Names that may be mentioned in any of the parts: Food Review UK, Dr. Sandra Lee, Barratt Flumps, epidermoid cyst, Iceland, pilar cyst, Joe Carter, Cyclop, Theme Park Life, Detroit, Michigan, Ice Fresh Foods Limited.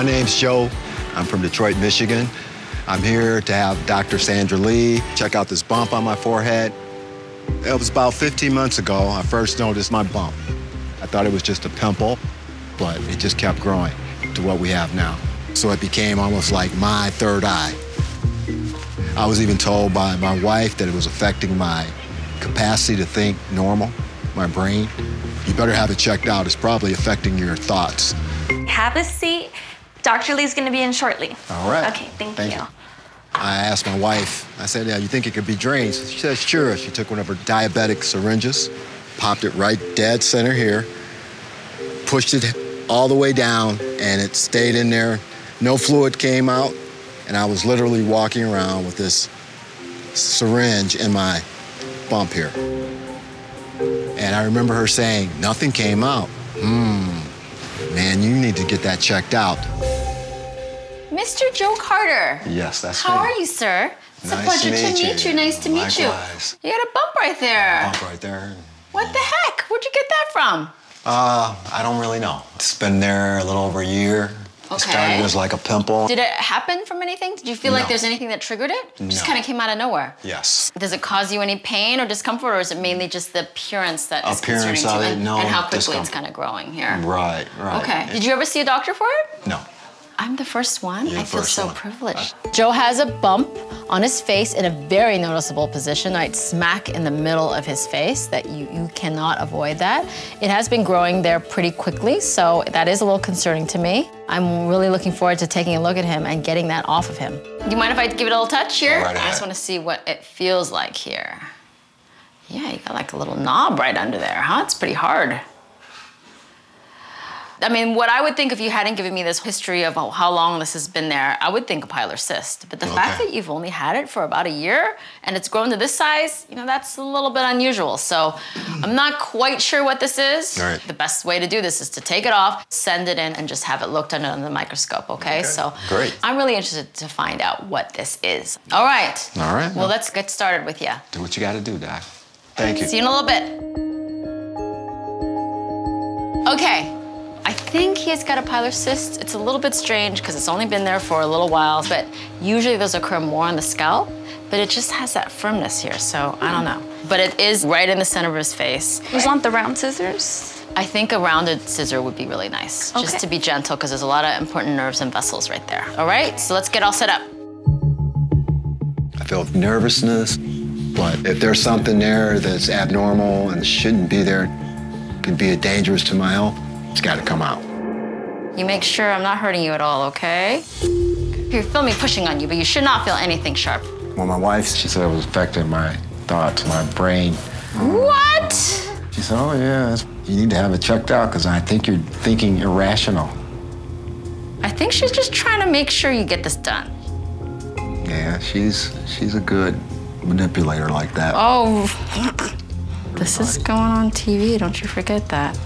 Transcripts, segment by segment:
My name's Joe. I'm from Detroit, Michigan. I'm here to have Dr. Sandra Lee check out this bump on my forehead. It was about 15 months ago I first noticed my bump. I thought it was just a pimple, but it just kept growing to what we have now. So it became almost like my third eye. I was even told by my wife that it was affecting my capacity to think normal, my brain. You better have it checked out. It's probably affecting your thoughts. Have a seat. Dr. Lee's going to be in shortly. All right. Okay, thank you. I asked my wife, I said, yeah, you think it could be drained? She said, sure. She took one of her diabetic syringes, popped it right dead center here, pushed it all the way down, and it stayed in there. No fluid came out, and I was literally walking around with this syringe in my bump here. And I remember her saying, nothing came out. Man, you need to get that checked out. Mr. Joe Carter. Yes, that's me. How are you, sir? It's a pleasure to meet you. Nice to meet you. Likewise. You got a bump right there. Bump right there. What the heck? Where'd you get that from? I don't really know. It's been there a little over a year. Okay. It started as like a pimple. Did it happen from anything? Did you feel like there's anything that triggered it? No. It just kind of came out of nowhere. Yes. Does it cause you any pain or discomfort, or is it mainly just the appearance that is concerning to you and how quickly it's kind of growing here? Right, right. Okay. Did you ever see a doctor for it? No. I'm the first one. I feel so privileged. Joe has a bump on his face in a very noticeable position, right smack in the middle of his face, that you cannot avoid that. It has been growing there pretty quickly, so that is a little concerning to me. I'm really looking forward to taking a look at him and getting that off of him. Do you mind if I give it a little touch here? Right, I just want to see what it feels like here. Yeah, you got like a little knob right under there, huh? It's pretty hard. I mean, what I would think if you hadn't given me this history of how long this has been there, I would think a pile or cyst. But the fact that you've only had it for about a year and it's grown to this size, you know, that's a little bit unusual. So I'm not quite sure what this is. All right. The best way to do this is to take it off, send it in, and just have it looked under the microscope, okay? So great. I'm really interested to find out what this is. All right. All right. Well, let's get started with you. Do what you got to do, Doc. Thank you. See you in a little bit. Okay. I think he's got a pilar cyst. It's a little bit strange because it's only been there for a little while, but usually those occur more on the scalp, but it just has that firmness here, so I don't know. But it is right in the center of his face. You want the round scissors? I think a rounded scissor would be really nice, just to be gentle, because there's a lot of important nerves and vessels right there. All right, so let's get all set up. I feel nervousness, but if there's something there that's abnormal and shouldn't be there, could be dangerous to my health, it's got to come out. You make sure I'm not hurting you at all, okay? You feel me pushing on you, but you should not feel anything sharp. Well, my wife, she said it was affecting my thoughts, my brain. What? She said, oh, yeah, you need to have it checked out because I think you're thinking irrational. I think she's just trying to make sure you get this done. Yeah, she's a good manipulator like that. Oh, this is going on TV. Don't you forget that.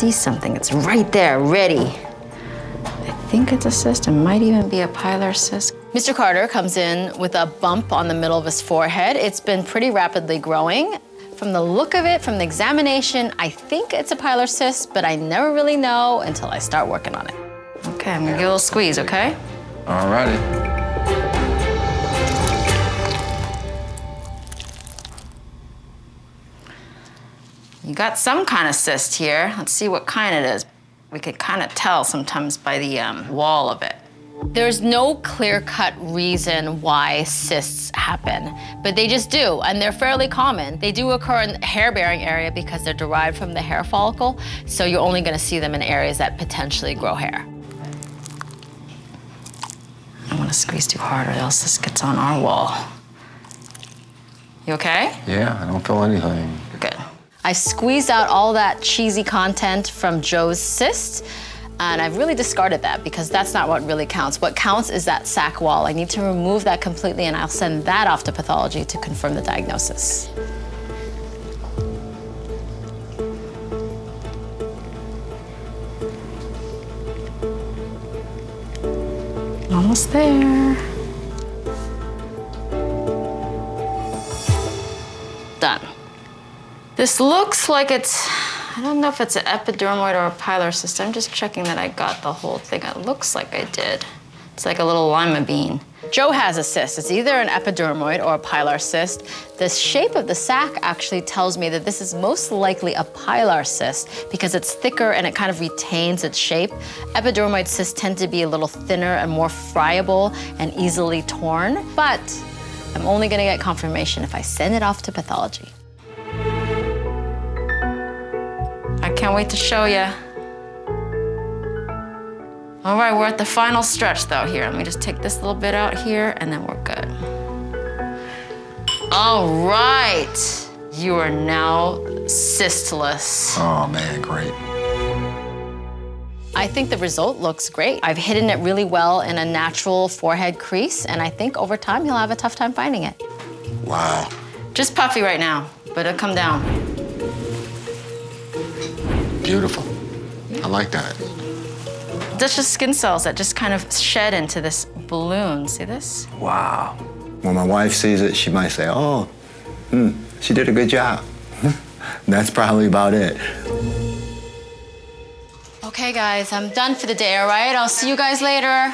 See something, it's right there, ready. I think it's a cyst, it might even be a pilar cyst. Mr. Carter comes in with a bump on the middle of his forehead. It's been pretty rapidly growing. From the look of it, from the examination, I think it's a pilar cyst, but I never really know until I start working on it. Okay, I'm gonna give it a little squeeze, okay? All righty. You got some kind of cyst here. Let's see what kind it is. We could kind of tell sometimes by the wall of it. There's no clear-cut reason why cysts happen, but they just do, and they're fairly common. They do occur in the hair-bearing area because they're derived from the hair follicle, so you're only gonna see them in areas that potentially grow hair. I don't wanna squeeze too hard or else this gets on our wall. You okay? Yeah, I don't feel anything. You're good. I've squeezed out all that cheesy content from Joe's cyst, and I've really discarded that because that's not what really counts. What counts is that sac wall. I need to remove that completely, and I'll send that off to pathology to confirm the diagnosis. Almost there. Done. This looks like it's I don't know if it's an epidermoid or a pilar cyst. I'm just checking that I got the whole thing. It looks like I did. It's like a little lima bean. Joe has a cyst. It's either an epidermoid or a pilar cyst. The shape of the sac actually tells me that this is most likely a pilar cyst because it's thicker and it kind of retains its shape. Epidermoid cysts tend to be a little thinner and more friable and easily torn. But I'm only going to get confirmation if I send it off to pathology. I can't wait to show you. All right, we're at the final stretch though here. Let me just take this little bit out here and then we're good. All right, you are now cystless. Oh man, great. I think the result looks great. I've hidden it really well in a natural forehead crease, and I think over time you'll have a tough time finding it. Wow. Just puffy right now, but it'll come down. Beautiful, I like that. That's just skin cells that just kind of shed into this balloon. See this? Wow. When my wife sees it, she might say, oh, she did a good job. That's probably about it. Okay, guys, I'm done for the day, all right? I'll see you guys later.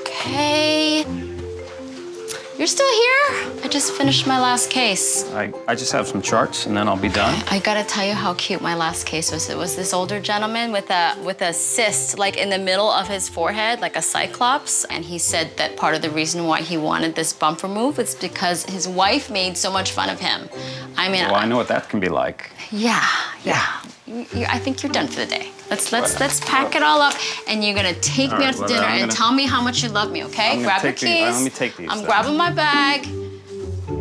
Okay. You're still here? I just finished my last case. I just have some charts and then I'll be done. I gotta tell you how cute my last case was. It was this older gentleman with a cyst like in the middle of his forehead, like a cyclops. And he said that part of the reason why he wanted this bump removed was because his wife made so much fun of him. I mean, well, I know what that can be like. Yeah. I think you're done for the day. Let's pack it all up, and you're gonna take me out to dinner and tell me how much you love me, okay? Grab your keys. Let me take these. I'm grabbing my bag.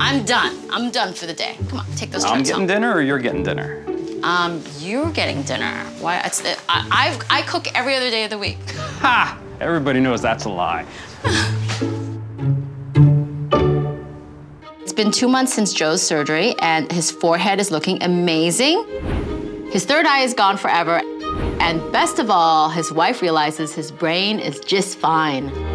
I'm done. I'm done for the day. Come on, take those charts. I'm getting dinner, or you're getting dinner? You're getting dinner. Why? I cook every other day of the week. Ha! Everybody knows that's a lie. It's been 2 months since Joe's surgery, and his forehead is looking amazing. His third eye is gone forever. And best of all, his wife realizes his brain is just fine.